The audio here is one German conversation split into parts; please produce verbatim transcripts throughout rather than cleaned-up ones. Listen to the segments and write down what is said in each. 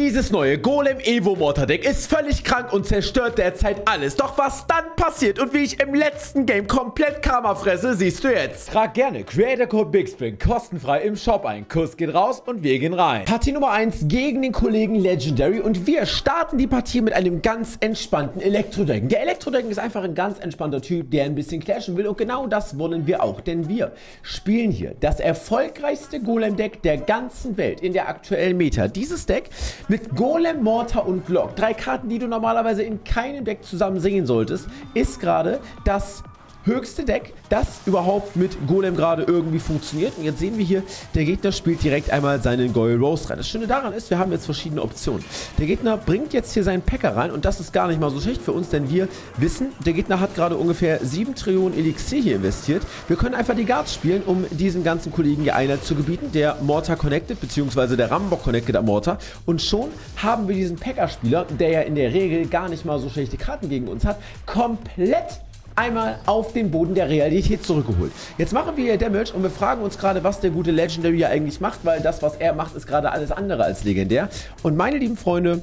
Dieses neue Golem-Evo-Mortar Deck ist völlig krank und zerstört derzeit alles. Doch was dann passiert und wie ich im letzten Game komplett Karma fresse, siehst du jetzt. Trag gerne Creator Code Bigspin kostenfrei im Shop ein. Kuss geht raus und wir gehen rein. Partie Nummer eins gegen den Kollegen Legendary und wir starten die Partie mit einem ganz entspannten Elektro-Dragon. Der Elektro-Dragon ist einfach ein ganz entspannter Typ, der ein bisschen clashen will und genau das wollen wir auch, denn wir spielen hier das erfolgreichste Golem-Deck der ganzen Welt in der aktuellen Meta. Dieses Deck mit Golem, Mortar und Glock, drei Karten, die du normalerweise in keinem Deck zusammen sehen solltest, ist gerade das höchste Deck, das überhaupt mit Golem gerade irgendwie funktioniert. Und jetzt sehen wir hier, der Gegner spielt direkt einmal seinen Gold Rose rein. Das Schöne daran ist, wir haben jetzt verschiedene Optionen. Der Gegner bringt jetzt hier seinen Packer rein und das ist gar nicht mal so schlecht für uns, denn wir wissen, der Gegner hat gerade ungefähr sieben Trillionen Elixier hier investiert. Wir können einfach die Guards spielen, um diesen ganzen Kollegen hier Einheit zu gebieten, der Mortar connected, beziehungsweise der Rambock connected am Mortar. Und schon haben wir diesen Packer-Spieler, der ja in der Regel gar nicht mal so schlechte Karten gegen uns hat, komplett einmal auf den Boden der Realität zurückgeholt. Jetzt machen wir hier Damage und wir fragen uns gerade, was der gute Legendary hier eigentlich macht, weil das, was er macht, ist gerade alles andere als legendär. Und meine lieben Freunde,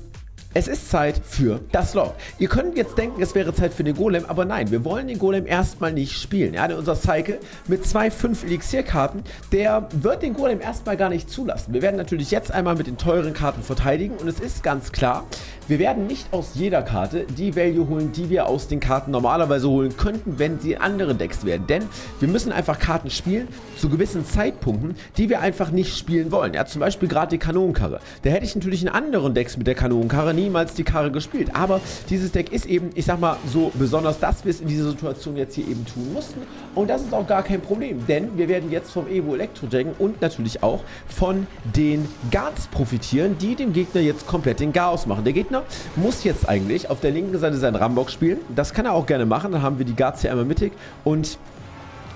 es ist Zeit für das Lock. Ihr könnt jetzt denken, es wäre Zeit für den Golem, aber nein, wir wollen den Golem erstmal nicht spielen. Ja, denn unser Cycle mit zwei fünf Elixierkarten, der wird den Golem erstmal gar nicht zulassen. Wir werden natürlich jetzt einmal mit den teuren Karten verteidigen und es ist ganz klar, wir werden nicht aus jeder Karte die Value holen, die wir aus den Karten normalerweise holen könnten, wenn sie in anderen Decks wären. Denn wir müssen einfach Karten spielen zu gewissen Zeitpunkten, die wir einfach nicht spielen wollen. Ja, zum Beispiel gerade die Kanonenkarre. Da hätte ich natürlich in anderen Decks mit der Kanonenkarre niemals die Karre gespielt. Aber dieses Deck ist eben, ich sag mal, so besonders, dass wir es in dieser Situation jetzt hier eben tun mussten. Und das ist auch gar kein Problem, denn wir werden jetzt vom Evo Electro Dragon und natürlich auch von den Guards profitieren, die dem Gegner jetzt komplett den Chaos machen. Der Gegner muss jetzt eigentlich auf der linken Seite seinen Rambock spielen. Das kann er auch gerne machen. Dann haben wir die Guards hier einmal mittig und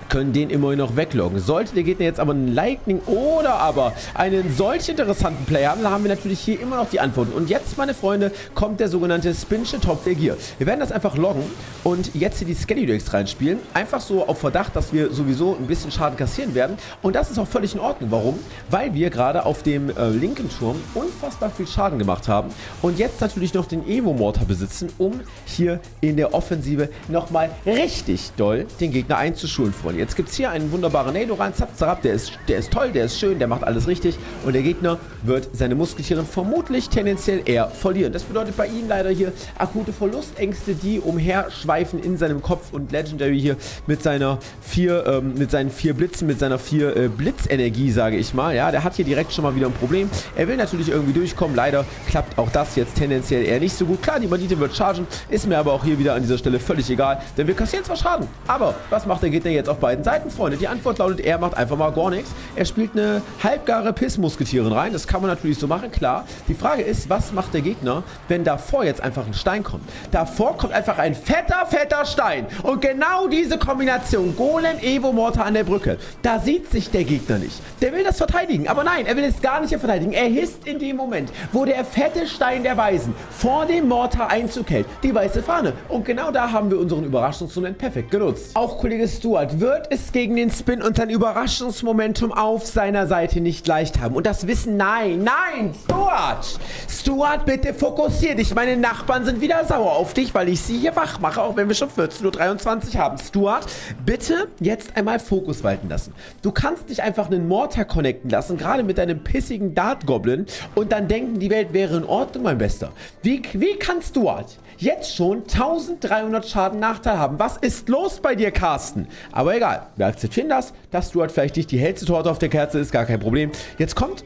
können den immerhin noch wegloggen. Sollte der Gegner jetzt aber einen Lightning oder aber einen solch interessanten Player haben, dann haben wir natürlich hier immer noch die Antworten. Und jetzt, meine Freunde, kommt der sogenannte Spinsche Top der Gier. Wir werden das einfach loggen und jetzt hier die Skelly-Decks reinspielen. Einfach so auf Verdacht, dass wir sowieso ein bisschen Schaden kassieren werden. Und das ist auch völlig in Ordnung. Warum? Weil wir gerade auf dem äh, linken Turm unfassbar viel Schaden gemacht haben. Und jetzt natürlich noch den Evo-Mortar besitzen, um hier in der Offensive nochmal richtig doll den Gegner einzuschulen, Freunde. Jetzt gibt es hier einen wunderbaren Nado rein, zap, zap, der ist, der ist toll, der ist schön, der macht alles richtig und der Gegner wird seine Musketiere vermutlich tendenziell eher verlieren. Das bedeutet bei ihm leider hier akute Verlustängste, die umherschweifen in seinem Kopf und Legendary hier mit seiner vier, ähm, mit seinen vier Blitzen, mit seiner vier äh, Blitzenergie, sage ich mal, ja, der hat hier direkt schon mal wieder ein Problem. Er will natürlich irgendwie durchkommen, leider klappt auch das jetzt tendenziell eher nicht so gut. Klar, die Bandite wird chargen, ist mir aber auch hier wieder an dieser Stelle völlig egal, denn wir kassieren zwar Schaden, aber was macht der Gegner jetzt auf bei Seiten, Freunde? Die Antwort lautet, er macht einfach mal gar nichts. Er spielt eine halbgare Pissmusketierin rein. Das kann man natürlich so machen, klar. Die Frage ist, was macht der Gegner, wenn davor jetzt einfach ein Stein kommt? Davor kommt einfach ein fetter, fetter Stein. Und genau diese Kombination, Golem, Evo, Mortar an der Brücke, da sieht sich der Gegner nicht. Der will das verteidigen, aber nein, er will es gar nicht verteidigen. Er hisst in dem Moment, wo der fette Stein der Weisen vor dem Mortar Einzug hält, die weiße Fahne. Und genau da haben wir unseren Überraschungsmoment perfekt genutzt. Auch Kollege Stuart wird es gegen den Spin und sein Überraschungsmomentum auf seiner Seite nicht leicht haben. Und das wissen, nein, nein, Stuart! Stuart, bitte fokussier dich. Meine Nachbarn sind wieder sauer auf dich, weil ich sie hier wach mache, auch wenn wir schon vierzehn Uhr dreiundzwanzig haben. Stuart, bitte jetzt einmal Fokus walten lassen. Du kannst nicht einfach einen Mortar connecten lassen, gerade mit deinem pissigen Dart-Goblin und dann denken, die Welt wäre in Ordnung, mein Bester. Wie, wie kann Stuart jetzt schon dreizehnhundert Schaden Nachteil haben? Was ist los bei dir, Carsten? Aber egal. Wir akzeptieren das, dass Stuart vielleicht nicht die hellste Torte auf der Kerze ist, gar kein Problem. Jetzt kommt,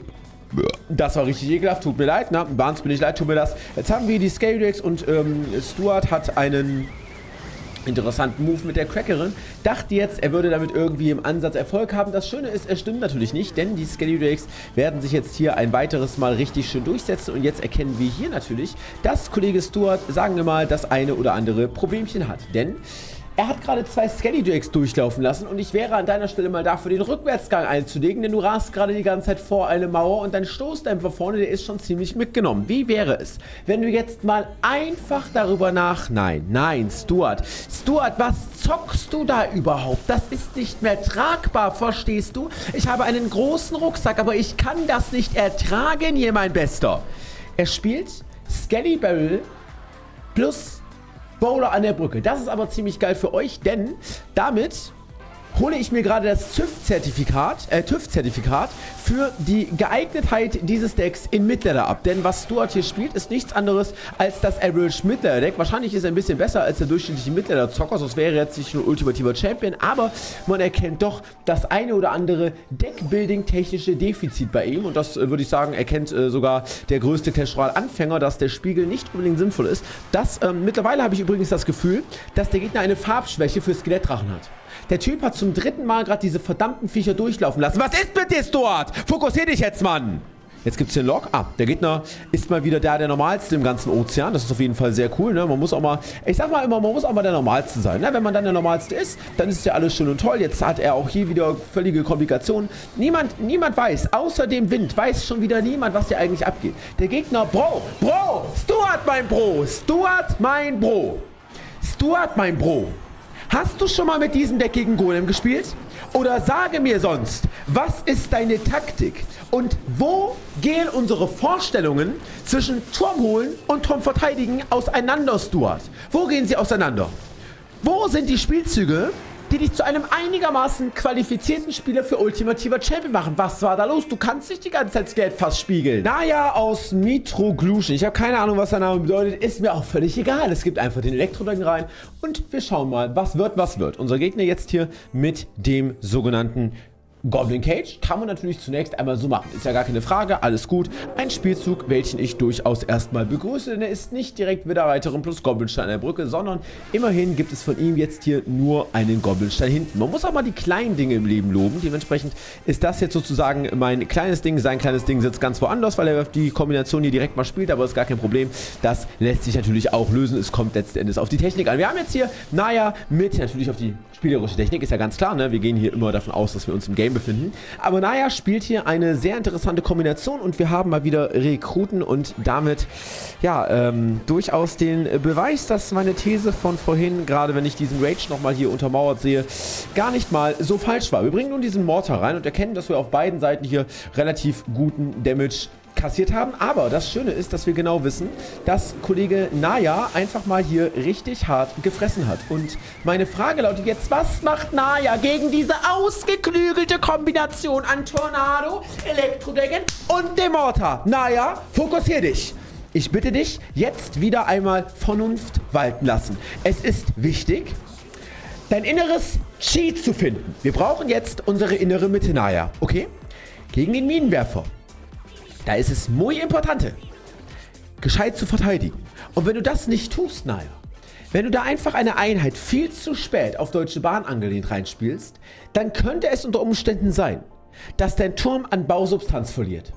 das war richtig ekelhaft, tut mir leid, ne? Barnes bin ich leid, tut mir das. Jetzt haben wir die Scaledex und ähm, Stuart hat einen interessanten Move mit der Crackerin. Dachte jetzt, er würde damit irgendwie im Ansatz Erfolg haben. Das Schöne ist, es stimmt natürlich nicht, denn die Skelly-Drakes werden sich jetzt hier ein weiteres Mal richtig schön durchsetzen und jetzt erkennen wir hier natürlich, dass Kollege Stuart, sagen wir mal, das eine oder andere Problemchen hat, denn er hat gerade zwei Skelly-Drakes durchlaufen lassen und ich wäre an deiner Stelle mal dafür, den Rückwärtsgang einzulegen, denn du rast gerade die ganze Zeit vor eine Mauer und dein Stoßdämpfer vorne, der ist schon ziemlich mitgenommen. Wie wäre es, wenn du jetzt mal einfach darüber nach... Nein, nein, Stuart. Stuart, was zockst du da überhaupt? Das ist nicht mehr tragbar, verstehst du? Ich habe einen großen Rucksack, aber ich kann das nicht ertragen hier, mein Bester. Er spielt Skelly Barrel plus Bowler an der Brücke. Das ist aber ziemlich geil für euch, denn damit hole ich mir gerade das TÜV-Zertifikat, äh, TÜV-Zertifikat für die Geeignetheit dieses Decks in Mid-Ladder ab. Denn was Stuart hier spielt, ist nichts anderes als das Average Mid-Ladder Deck. Wahrscheinlich ist er ein bisschen besser als der durchschnittliche Mid-Ladder Zocker, sonst wäre er jetzt nicht nur ultimativer Champion. Aber man erkennt doch das eine oder andere Deckbuilding-technische Defizit bei ihm. Und das, äh, würde ich sagen, erkennt äh, sogar der größte Clash Royale Anfänger, dass der Spiegel nicht unbedingt sinnvoll ist. Das, ähm, mittlerweile habe ich übrigens das Gefühl, dass der Gegner eine Farbschwäche für Skelettdrachen hat. Der Typ hat zum dritten Mal gerade diese verdammten Viecher durchlaufen lassen. Was ist mit dir, Stuart? Fokussier dich jetzt, Mann! Jetzt gibt es den Lock. Ah, der Gegner ist mal wieder der, der Normalste im ganzen Ozean. Das ist auf jeden Fall sehr cool, ne? Man muss auch mal, ich sag mal immer, man muss auch mal der Normalste sein, ne? Wenn man dann der Normalste ist, dann ist ja alles schön und toll. Jetzt hat er auch hier wieder völlige Komplikationen. Niemand, niemand weiß, außer dem Wind, weiß schon wieder niemand, was hier eigentlich abgeht. Der Gegner, Bro, Bro, Stuart, mein Bro, Stuart, mein Bro, Stuart, mein Bro. Hast du schon mal mit diesem Deck gegen Golem gespielt? Oder sage mir sonst, was ist deine Taktik? Und wo gehen unsere Vorstellungen zwischen Turm holen und Turm verteidigen auseinander, Stuart? Wo gehen sie auseinander? Wo sind die Spielzüge, die dich zu einem einigermaßen qualifizierten Spieler für ultimativer Champion machen? Was war da los? Du kannst dich die ganze Zeit Skelett fast spiegeln. Naja, aus Mitrogluschen. Ich habe keine Ahnung, was der Name bedeutet. Ist mir auch völlig egal. Es gibt einfach den Elektrodang rein und wir schauen mal, was wird, was wird. Unser Gegner jetzt hier mit dem sogenannten Goblin Cage kann man natürlich zunächst einmal so machen. Ist ja gar keine Frage, alles gut. Ein Spielzug, welchen ich durchaus erstmal begrüße, denn er ist nicht direkt wieder weiteren plus Goblinstein an der Brücke, sondern immerhin gibt es von ihm jetzt hier nur einen Goblinstein hinten. Man muss auch mal die kleinen Dinge im Leben loben. Dementsprechend ist das jetzt sozusagen mein kleines Ding. Sein kleines Ding sitzt ganz woanders, weil er die Kombination hier direkt mal spielt, aber ist gar kein Problem. Das lässt sich natürlich auch lösen. Es kommt letzten Endes auf die Technik an. Wir haben jetzt hier, naja, mit natürlich auf die spielerische Technik, ist ja ganz klar, ne? Wir gehen hier immer davon aus, dass wir uns im Game befinden. Aber naja, spielt hier eine sehr interessante Kombination und wir haben mal wieder Rekruten und damit ja, ähm, durchaus den Beweis, dass meine These von vorhin, gerade wenn ich diesen Rage nochmal hier untermauert sehe, gar nicht mal so falsch war. Wir bringen nun diesen Mortar rein und erkennen, dass wir auf beiden Seiten hier relativ guten Damage kassiert haben, aber das Schöne ist, dass wir genau wissen, dass Kollege Naya einfach mal hier richtig hart gefressen hat. Und meine Frage lautet jetzt, was macht Naya gegen diese ausgeklügelte Kombination an Tornado, Elektrodäcken und dem Mortar? Naya, fokussier dich! Ich bitte dich, jetzt wieder einmal Vernunft walten lassen. Es ist wichtig, dein inneres Chi zu finden. Wir brauchen jetzt unsere innere Mitte, Naya, okay? Gegen den Minenwerfer. Da ist es muy importante, gescheit zu verteidigen. Und wenn du das nicht tust, naja, wenn du da einfach eine Einheit viel zu spät auf Deutsche Bahn angelehnt reinspielst, dann könnte es unter Umständen sein, dass dein Turm an Bausubstanz verliert.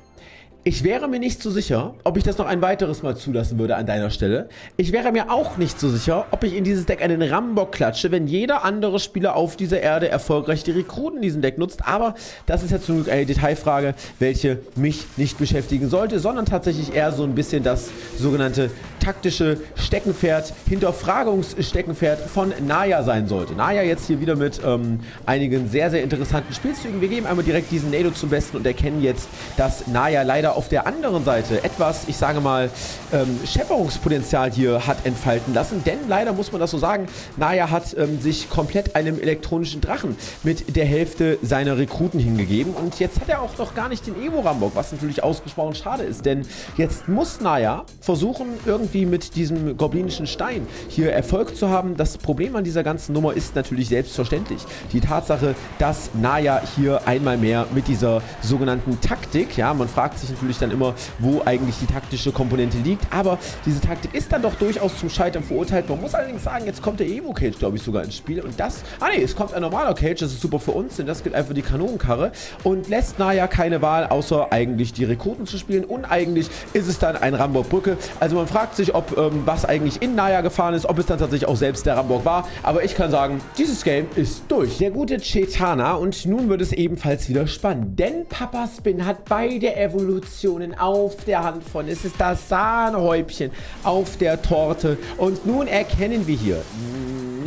Ich wäre mir nicht so sicher, ob ich das noch ein weiteres Mal zulassen würde an deiner Stelle. Ich wäre mir auch nicht so sicher, ob ich in dieses Deck einen Rambock klatsche, wenn jeder andere Spieler auf dieser Erde erfolgreich die Rekruten in diesem Deck nutzt. Aber das ist jetzt zum Glück eine Detailfrage, welche mich nicht beschäftigen sollte, sondern tatsächlich eher so ein bisschen das sogenannte taktische Steckenpferd, Hinterfragungssteckenpferd von Naya sein sollte. Naya jetzt hier wieder mit ähm, einigen sehr, sehr interessanten Spielzügen. Wir geben einmal direkt diesen Nado zum Besten und erkennen jetzt, dass Naya leider auf der anderen Seite etwas, ich sage mal, ähm, Schepperungspotenzial hier hat entfalten lassen, denn leider muss man das so sagen, Naya hat ähm, sich komplett einem elektronischen Drachen mit der Hälfte seiner Rekruten hingegeben und jetzt hat er auch noch gar nicht den Evo-Rambock, was natürlich ausgesprochen schade ist, denn jetzt muss Naya versuchen, irgendwie mit diesem goblinischen Stein hier Erfolg zu haben. Das Problem an dieser ganzen Nummer ist natürlich selbstverständlich die Tatsache, dass Naya hier einmal mehr mit dieser sogenannten Taktik, ja, man fragt sich natürlich dann immer, wo eigentlich die taktische Komponente liegt, aber diese Taktik ist dann doch durchaus zum Scheitern verurteilt. Man muss allerdings sagen, jetzt kommt der Evo-Cage, glaube ich, sogar ins Spiel und das, ah ne, es kommt ein normaler Cage, das ist super für uns, denn das gibt einfach die Kanonenkarre und lässt Naya keine Wahl, außer eigentlich die Rekruten zu spielen und eigentlich ist es dann ein Rambock-Brücke. Also man fragt sich, ob ähm, was eigentlich in Naya gefahren ist, ob es dann tatsächlich auch selbst der Rambock war, aber ich kann sagen, dieses Game ist durch. Der gute Chetana und nun wird es ebenfalls wieder spannend, denn Papa Spin hat beide Evolutionen auf der Hand von. Es ist das Sahnehäubchen auf der Torte. Und nun erkennen wir hier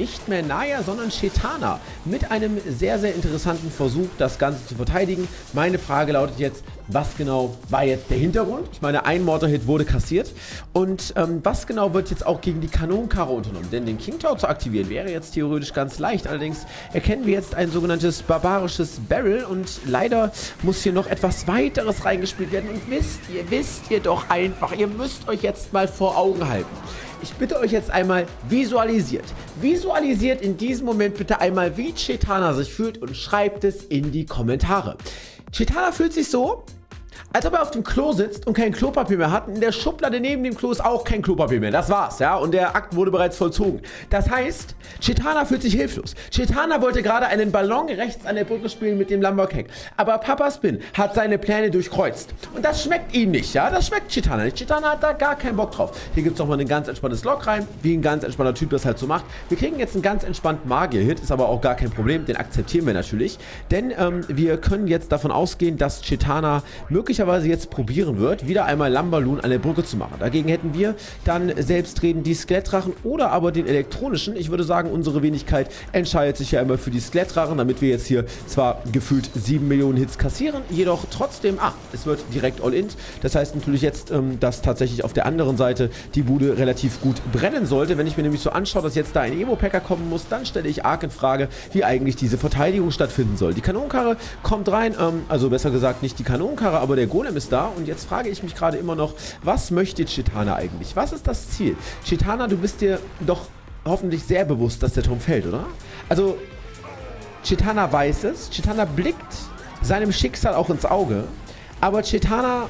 nicht mehr Naya, sondern Shetana mit einem sehr, sehr interessanten Versuch, das Ganze zu verteidigen. Meine Frage lautet jetzt, was genau war jetzt der Hintergrund? Ich meine, ein Mortar-Hit wurde kassiert. Und ähm, was genau wird jetzt auch gegen die Kanonenkarre unternommen? Denn den King Tower zu aktivieren wäre jetzt theoretisch ganz leicht. Allerdings erkennen wir jetzt ein sogenanntes barbarisches Barrel. Und leider muss hier noch etwas weiteres reingespielt werden. Und wisst ihr, wisst ihr doch einfach, ihr müsst euch jetzt mal vor Augen halten. Ich bitte euch jetzt einmal visualisiert. Visualisiert in diesem Moment bitte einmal, wie Shetana sich fühlt und schreibt es in die Kommentare. Shetana fühlt sich so, als ob er auf dem Klo sitzt und kein Klopapier mehr hat. In der Schublade neben dem Klo ist auch kein Klopapier mehr. Das war's, ja. Und der Akt wurde bereits vollzogen. Das heißt, Shetana fühlt sich hilflos. Shetana wollte gerade einen Ballon rechts an der Brücke spielen mit dem Lumberjack. Aber Papa Spin hat seine Pläne durchkreuzt. Und das schmeckt ihm nicht, ja. Das schmeckt Shetana nicht. Shetana hat da gar keinen Bock drauf. Hier gibt's nochmal ein ganz entspanntes Lock rein, wie ein ganz entspannter Typ das halt so macht. Wir kriegen jetzt einen ganz entspannten Magier-Hit. Ist aber auch gar kein Problem. Den akzeptieren wir natürlich. Denn ähm, wir können jetzt davon ausgehen, dass Shetana möglicherweise jetzt probieren wird, wieder einmal Lumberloon an der Brücke zu machen. Dagegen hätten wir dann selbstredend die Skelettdrachen oder aber den elektronischen. Ich würde sagen, unsere Wenigkeit entscheidet sich ja immer für die Skelettdrachen, damit wir jetzt hier zwar gefühlt sieben Millionen Hits kassieren, jedoch trotzdem, ah, es wird direkt all-in. Das heißt natürlich jetzt, ähm, dass tatsächlich auf der anderen Seite die Bude relativ gut brennen sollte. Wenn ich mir nämlich so anschaue, dass jetzt da ein Evo-Packer kommen muss, dann stelle ich arg in Frage, wie eigentlich diese Verteidigung stattfinden soll. Die Kanonenkarre kommt rein, ähm, also besser gesagt nicht die Kanonenkarre, aber der Golem ist da und jetzt frage ich mich gerade immer noch, was möchte Shetana eigentlich? Was ist das Ziel? Shetana, du bist dir doch hoffentlich sehr bewusst, dass der Turm fällt, oder? Also, Shetana weiß es. Shetana blickt seinem Schicksal auch ins Auge. Aber Shetana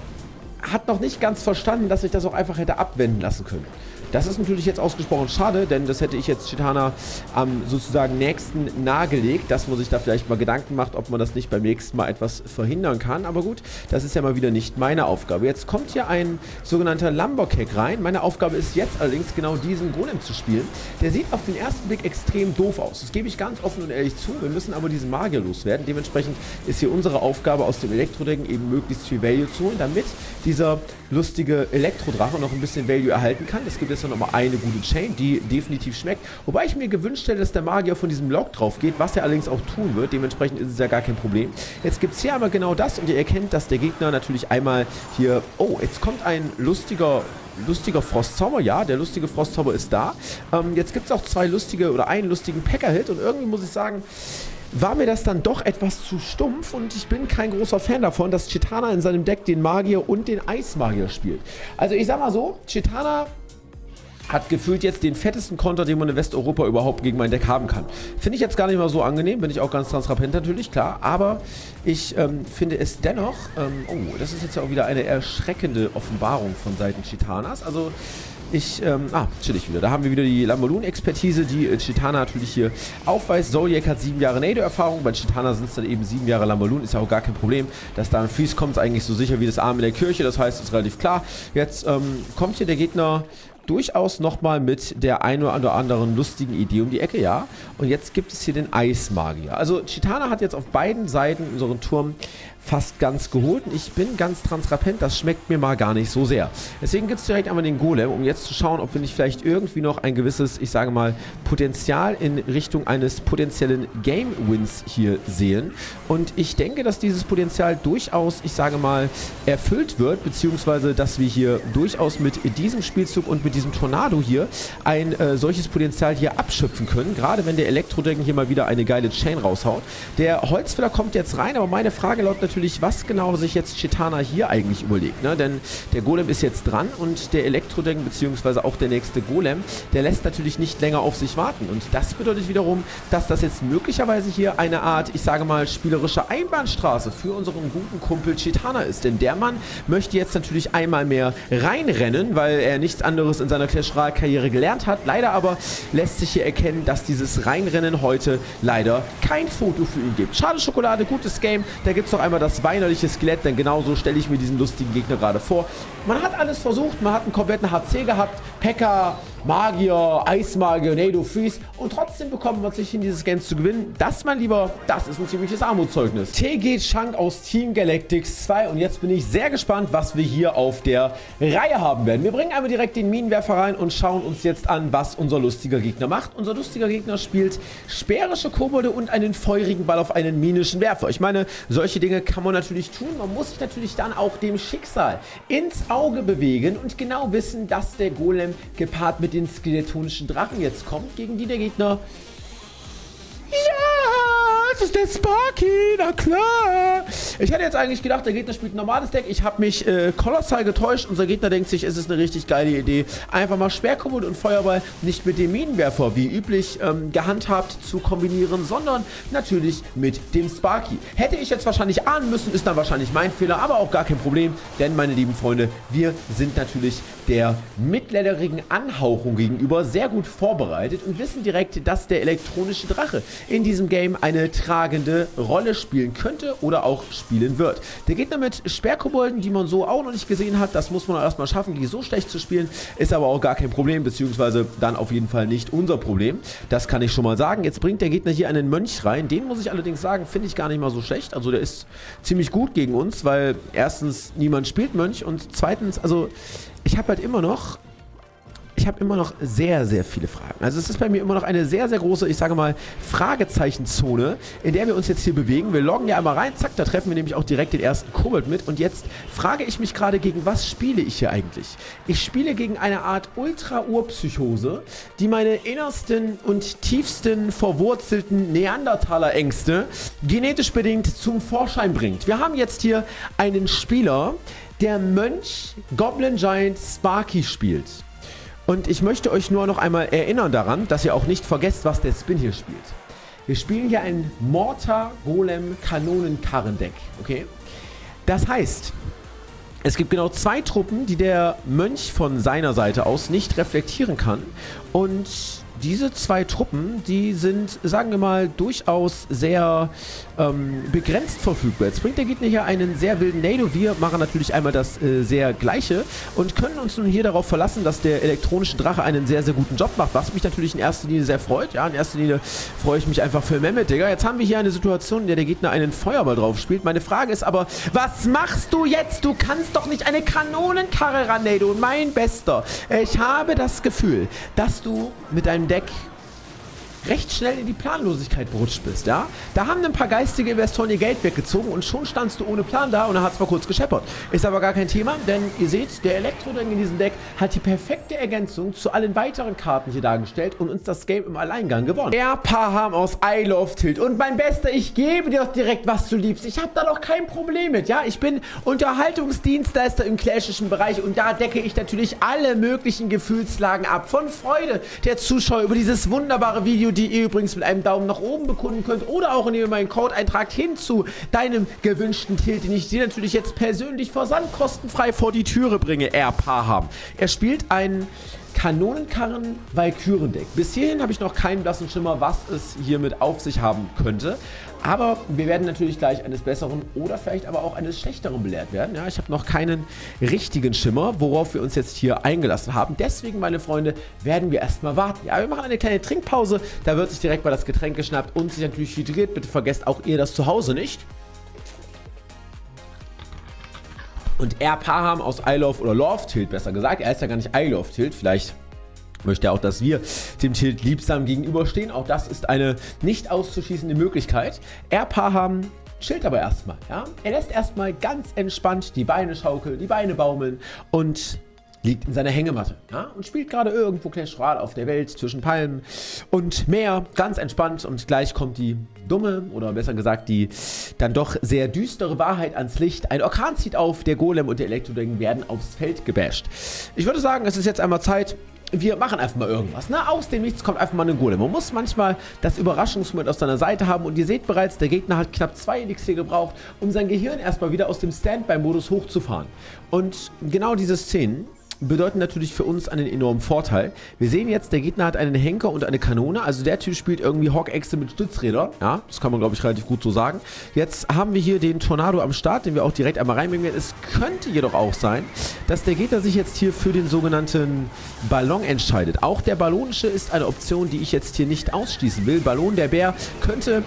hat noch nicht ganz verstanden, dass ich das auch einfach hätte abwenden lassen können. Das ist natürlich jetzt ausgesprochen schade, denn das hätte ich jetzt Shetana am ähm, sozusagen nächsten nahegelegt, dass man sich da vielleicht mal Gedanken macht, ob man das nicht beim nächsten Mal etwas verhindern kann. Aber gut, das ist ja mal wieder nicht meine Aufgabe. Jetzt kommt hier ein sogenannter Lumberjack rein. Meine Aufgabe ist jetzt allerdings genau diesen Golem zu spielen. Der sieht auf den ersten Blick extrem doof aus. Das gebe ich ganz offen und ehrlich zu. Wir müssen aber diesen Magier loswerden. Dementsprechend ist hier unsere Aufgabe aus dem Elektrodecken eben möglichst viel Value zu holen, damit dieser lustige Elektrodrache noch ein bisschen Value erhalten kann. Es gibt jetzt nochmal eine gute Chain, die definitiv schmeckt. Wobei ich mir gewünscht hätte, dass der Magier von diesem Lock drauf geht, was er allerdings auch tun wird. Dementsprechend ist es ja gar kein Problem. Jetzt gibt es hier einmal genau das und ihr erkennt, dass der Gegner natürlich einmal hier... Oh, jetzt kommt ein lustiger... Lustiger Frostzauber, ja, der lustige Frostzauber ist da. Ähm, jetzt gibt es auch zwei lustige oder einen lustigen Packer-Hit und irgendwie muss ich sagen, war mir das dann doch etwas zu stumpf und ich bin kein großer Fan davon, dass Shetana in seinem Deck den Magier und den Eismagier spielt. Also ich sag mal so, Shetana hat gefühlt jetzt den fettesten Konter, den man in Westeuropa überhaupt gegen mein Deck haben kann. Finde ich jetzt gar nicht mal so angenehm, bin ich auch ganz transparent natürlich, klar. Aber ich ähm, finde es dennoch, ähm, oh, das ist jetzt ja auch wieder eine erschreckende Offenbarung von Seiten Shetanas. Also ich, ähm, ah, chillig wieder. Da haben wir wieder die Lumberloon-Expertise, die äh, Shetana natürlich hier aufweist. Zodiac hat sieben Jahre Nado-Erfahrung, bei Shetana sind es dann eben sieben Jahre Lumberloon, ist ja auch gar kein Problem. Dass da ein Freeze kommt, ist eigentlich so sicher wie das Arm in der Kirche, das heißt, ist relativ klar. Jetzt ähm, kommt hier der Gegner durchaus nochmal mit der ein oder anderen lustigen Idee um die Ecke, ja. Und jetzt gibt es hier den Eismagier. Also Shetana hat jetzt auf beiden Seiten unseren Turm fast ganz geholt. Und ich bin ganz transparent, das schmeckt mir mal gar nicht so sehr. Deswegen gibt es direkt einmal den Golem, um jetzt zu schauen, ob wir nicht vielleicht irgendwie noch ein gewisses, ich sage mal, Potenzial in Richtung eines potenziellen Game-Wins hier sehen. Und ich denke, dass dieses Potenzial durchaus, ich sage mal, erfüllt wird, beziehungsweise, dass wir hier durchaus mit diesem Spielzug und mit diesem Tornado hier ein äh, solches Potenzial hier abschöpfen können. Gerade wenn der Elektro-Dragon hier mal wieder eine geile Chain raushaut. Der Holzfäller kommt jetzt rein, aber meine Frage lautet natürlich, Natürlich, was genau sich jetzt Shetana hier eigentlich überlegt, ne? Denn der Golem ist jetzt dran und der Elektro-Dragon beziehungsweise auch der nächste Golem, der lässt natürlich nicht länger auf sich warten und das bedeutet wiederum, dass das jetzt möglicherweise hier eine Art, ich sage mal, spielerische Einbahnstraße für unseren guten Kumpel Shetana ist, denn der Mann möchte jetzt natürlich einmal mehr reinrennen, weil er nichts anderes in seiner Clash Royale Karriere gelernt hat. Leider aber lässt sich hier erkennen, dass dieses Reinrennen heute leider kein Foto für ihn gibt. Schade Schokolade, gutes Game, da gibt es noch einmal das weinerliche Skelett, denn genauso stelle ich mir diesen lustigen Gegner gerade vor. Man hat alles versucht, man hat einen kompletten H C gehabt, Pekka, Magier, Eismagier, nee, du Freeze. Und trotzdem bekommt man sich in dieses Game zu gewinnen. Das, mein Lieber, das ist ein ziemliches Armutszeugnis. T G Chunk aus Team Galactics zwei. Und jetzt bin ich sehr gespannt, was wir hier auf der Reihe haben werden. Wir bringen einmal direkt den Minenwerfer rein und schauen uns jetzt an, was unser lustiger Gegner macht. Unser lustiger Gegner spielt speerische Kobolde und einen feurigen Ball auf einen minischen Werfer. Ich meine, solche Dinge kann man natürlich tun. Man muss sich natürlich dann auch dem Schicksal ins Auge bewegen und genau wissen, dass der Golem gepaart mit den skeletonischen Drachen jetzt kommt, gegen die der Gegner... Ja, das ist der Sparky, na klar. Ich hätte jetzt eigentlich gedacht, der Gegner spielt ein normales Deck. Ich habe mich äh, kolossal getäuscht. Unser Gegner denkt sich, es ist eine richtig geile Idee. Einfach mal Sperrkommode und Feuerball nicht mit dem Minenwerfer, wie üblich, ähm, gehandhabt zu kombinieren, sondern natürlich mit dem Sparky. Hätte ich jetzt wahrscheinlich ahnen müssen, ist dann wahrscheinlich mein Fehler, aber auch gar kein Problem. Denn, meine lieben Freunde, wir sind natürlich der mittlerigen Anhauchung gegenüber sehr gut vorbereitet und wissen direkt, dass der elektronische Drache in diesem Game eine tragende Rolle spielen könnte oder auch spielen wird. Der Gegner mit Sperrkobolden, die man so auch noch nicht gesehen hat, das muss man erstmal schaffen, die so schlecht zu spielen, ist aber auch gar kein Problem, beziehungsweise dann auf jeden Fall nicht unser Problem. Das kann ich schon mal sagen. Jetzt bringt der Gegner hier einen Mönch rein. Den muss ich allerdings sagen, finde ich gar nicht mal so schlecht. Also der ist ziemlich gut gegen uns, weil erstens niemand spielt Mönch und zweitens, also ich habe halt immer noch... Ich habe immer noch sehr, sehr viele Fragen. Also es ist bei mir immer noch eine sehr, sehr große, ich sage mal, Fragezeichenzone, in der wir uns jetzt hier bewegen. Wir loggen ja einmal rein, zack, da treffen wir nämlich auch direkt den ersten Kobold mit. Und jetzt frage ich mich gerade, gegen was spiele ich hier eigentlich? Ich spiele gegen eine Art Ultra-Urpsychose, die meine innersten und tiefsten verwurzelten Neandertaler-Ängste genetisch bedingt zum Vorschein bringt. Wir haben jetzt hier einen Spieler, der Mönch Goblin Giant Sparky spielt. Und ich möchte euch nur noch einmal erinnern daran, dass ihr auch nicht vergesst, was der Spin hier spielt. Wir spielen hier ein Mortar-Golem-Kanonenkarren-Deck, okay? Das heißt, es gibt genau zwei Truppen, die der Mönch von seiner Seite aus nicht reflektieren kann. Und diese zwei Truppen, die sind, sagen wir mal, durchaus sehr ähm, begrenzt verfügbar. Jetzt bringt der Gegner hier einen sehr wilden Nado. Wir machen natürlich einmal das äh, sehr Gleiche und können uns nun hier darauf verlassen, dass der elektronische Drache einen sehr, sehr guten Job macht, was mich natürlich in erster Linie sehr freut. Ja, in erster Linie freue ich mich einfach für Mehmet, Digga. Jetzt haben wir hier eine Situation, in der der Gegner einen Feuerball drauf spielt. Meine Frage ist aber, was machst du jetzt? Du kannst doch nicht eine Kanonenkarre ran, Nado. Mein Bester. Ich habe das Gefühl, dass du mit deinem Deck recht schnell in die Planlosigkeit berutscht bist, ja? Da haben ein paar geistige Investoren ihr Geld weggezogen und schon standst du ohne Plan da und da hat es mal kurz gescheppert. Ist aber gar kein Thema, denn ihr seht, der Elektrodring in diesem Deck hat die perfekte Ergänzung zu allen weiteren Karten hier dargestellt und uns das Game im Alleingang gewonnen. Der Paham aus I Love Tilt und mein Bester, ich gebe dir doch direkt, was du liebst. Ich habe da doch kein Problem mit, ja? Ich bin Unterhaltungsdienstleister im clashischen Bereich und da decke ich natürlich alle möglichen Gefühlslagen ab. Von Freude der Zuschauer über dieses wunderbare Video, die ihr übrigens mit einem Daumen nach oben bekunden könnt oder auch indem ihr meinen Code eintragt hin zu deinem gewünschten Tilt, den ich dir natürlich jetzt persönlich versandkostenfrei vor die Türe bringe, Erpaham. Er spielt einen Kanonenkarren-Walküren-Deck. Bis hierhin habe ich noch keinen blassen Schimmer, was es hiermit auf sich haben könnte. Aber wir werden natürlich gleich eines Besseren oder vielleicht aber auch eines Schlechteren belehrt werden. Ja, ich habe noch keinen richtigen Schimmer, worauf wir uns jetzt hier eingelassen haben. Deswegen, meine Freunde, werden wir erstmal warten. Ja, wir machen eine kleine Trinkpause. Da wird sich direkt mal das Getränk geschnappt und sich natürlich hydriert. Bitte vergesst auch ihr das zu Hause nicht. Und er Paham aus I Love oder Love Tilt, besser gesagt. Er ist ja gar nicht I Love Tilt, vielleicht... möchte er auch, dass wir dem Tilt liebsam gegenüberstehen. Auch das ist eine nicht auszuschließende Möglichkeit. Erpaham chillt aber erstmal. Ja? Er lässt erstmal ganz entspannt die Beine schaukeln, die Beine baumeln und liegt in seiner Hängematte, ja? Und spielt gerade irgendwo Clash Royale auf der Welt zwischen Palmen und Meer. Ganz entspannt und gleich kommt die dumme oder besser gesagt die dann doch sehr düstere Wahrheit ans Licht. Ein Orkan zieht auf, der Golem und der Elektrodägen werden aufs Feld gebasht. Ich würde sagen, es ist jetzt einmal Zeit... Wir machen einfach mal irgendwas, ne? Aus dem Nichts kommt einfach mal ein Golem. Man muss manchmal das Überraschungsmoment auf seiner Seite haben. Und ihr seht bereits, der Gegner hat knapp zwei Elixier gebraucht, um sein Gehirn erstmal wieder aus dem Standby-Modus hochzufahren. Und genau diese Szenen bedeuten natürlich für uns einen enormen Vorteil. Wir sehen jetzt, der Gegner hat einen Henker und eine Kanone. Also der Typ spielt irgendwie Hawk-Echse mit Stützrädern. Ja, das kann man, glaube ich, relativ gut so sagen. Jetzt haben wir hier den Tornado am Start, den wir auch direkt einmal reinbringen werden. Es könnte jedoch auch sein, dass der Gegner sich jetzt hier für den sogenannten Ballon entscheidet. Auch der Ballonische ist eine Option, die ich jetzt hier nicht ausschließen will. Ballon, der Bär, könnte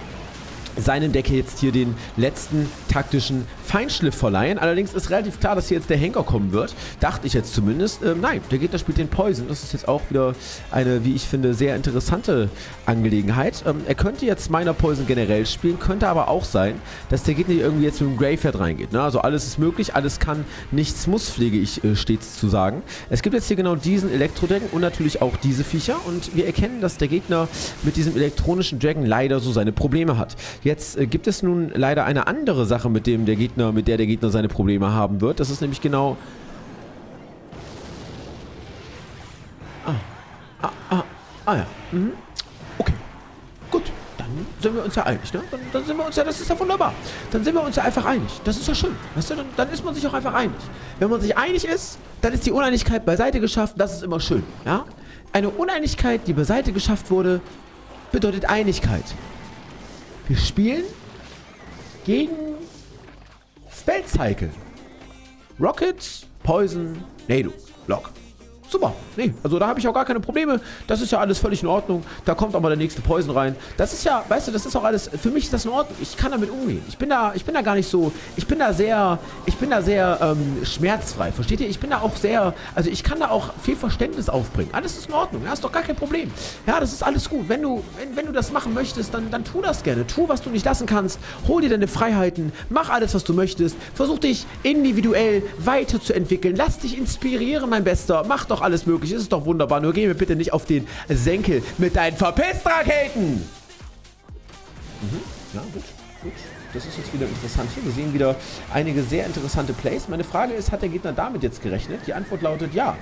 seinen Decke jetzt hier den letzten taktischen Feinschliff verleihen. Allerdings ist relativ klar, dass hier jetzt der Henker kommen wird. Dachte ich jetzt zumindest. Ähm, nein, der Gegner spielt den Poison. Das ist jetzt auch wieder eine, wie ich finde, sehr interessante Angelegenheit. Ähm, er könnte jetzt Miner Poison generell spielen, könnte aber auch sein, dass der Gegner hier irgendwie jetzt mit dem Graveyard reingeht. Ne? Also alles ist möglich, alles kann, nichts muss, pflege ich äh, stets zu sagen. Es gibt jetzt hier genau diesen Elektro-Dragon und natürlich auch diese Viecher. Und wir erkennen, dass der Gegner mit diesem elektronischen Dragon leider so seine Probleme hat. Jetzt äh, gibt es nun leider eine andere Sache, mit dem der Gegner, mit der der Gegner seine Probleme haben wird. Das ist nämlich genau... Ah, ah, ah, ah ja. Mhm. Okay. Gut. Dann sind wir uns ja einig, ne? Dann, dann sind wir uns ja, das ist ja wunderbar. Dann sind wir uns ja einfach einig. Das ist ja schön. Weißt du, dann, dann ist man sich auch einfach einig. Wenn man sich einig ist, dann ist die Uneinigkeit beiseite geschafft. Das ist immer schön, ja? Eine Uneinigkeit, die beiseite geschafft wurde, bedeutet Einigkeit. Wir spielen gegen Spell Cycle. Rocket, Poison, Nado, Lock. Super. Nee, also da habe ich auch gar keine Probleme. Das ist ja alles völlig in Ordnung. Da kommt auch mal der nächste Poison rein. Das ist ja, weißt du, das ist auch alles, für mich ist das in Ordnung. Ich kann damit umgehen. Ich bin da, ich bin da gar nicht so, ich bin da sehr, ich bin da sehr ähm, schmerzfrei. Versteht ihr? Ich bin da auch sehr, also ich kann da auch viel Verständnis aufbringen. Alles ist in Ordnung. Da ist doch gar kein Problem. Ja, das ist alles gut. Wenn du, wenn, wenn du das machen möchtest, dann, dann tu das gerne. Tu, was du nicht lassen kannst. Hol dir deine Freiheiten. Mach alles, was du möchtest. Versuch dich individuell weiterzuentwickeln. Lass dich inspirieren, mein Bester. Mach doch alles möglich, ist es doch wunderbar, nur geh mir bitte nicht auf den Senkel mit deinen Verpiss-Raketen! Mhm. Ja, gut, gut. Das ist jetzt wieder interessant hier. Wir sehen wieder einige sehr interessante Plays. Meine Frage ist, hat der Gegner damit jetzt gerechnet? Die Antwort lautet ja.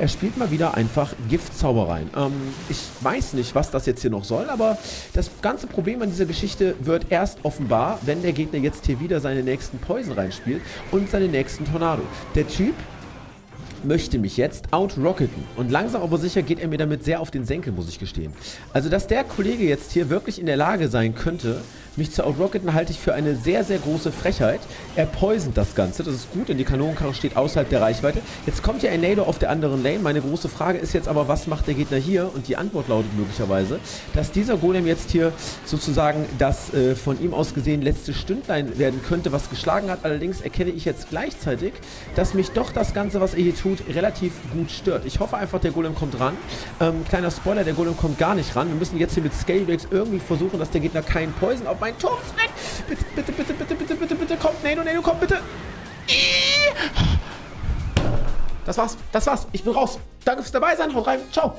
Er spielt mal wieder einfach Giftzauber rein. Ähm, ich weiß nicht, was das jetzt hier noch soll, aber das ganze Problem an dieser Geschichte wird erst offenbar, wenn der Gegner jetzt hier wieder seine nächsten Poison reinspielt und seinen nächsten Tornado. Der Typ möchte mich jetzt outrocketen. Und langsam aber sicher geht er mir damit sehr auf den Senkel, muss ich gestehen. Also, dass der Kollege jetzt hier wirklich in der Lage sein könnte, mich zu outrocketen, halte ich für eine sehr, sehr große Frechheit. Er poisont das Ganze. Das ist gut, denn die Kanonenkarre steht außerhalb der Reichweite. Jetzt kommt ja ein Nado auf der anderen Lane. Meine große Frage ist jetzt aber, was macht der Gegner hier? Und die Antwort lautet möglicherweise, dass dieser Golem jetzt hier sozusagen das äh, von ihm aus gesehen letzte Stündlein werden könnte, was geschlagen hat. Allerdings erkenne ich jetzt gleichzeitig, dass mich doch das Ganze, was er hier tut, relativ gut stört. Ich hoffe einfach, der Golem kommt ran. Ähm, kleiner Spoiler, der Golem kommt gar nicht ran. Wir müssen jetzt hier mit Scalewax irgendwie versuchen, dass der Gegner keinen Poison auf mein Turm springt. Bitte, bitte, bitte, bitte, bitte, bitte, bitte, kommt. Nado, Nado, komm, bitte. Das war's, das war's. Ich bin raus. Danke fürs dabei sein. Haut rein. Ciao.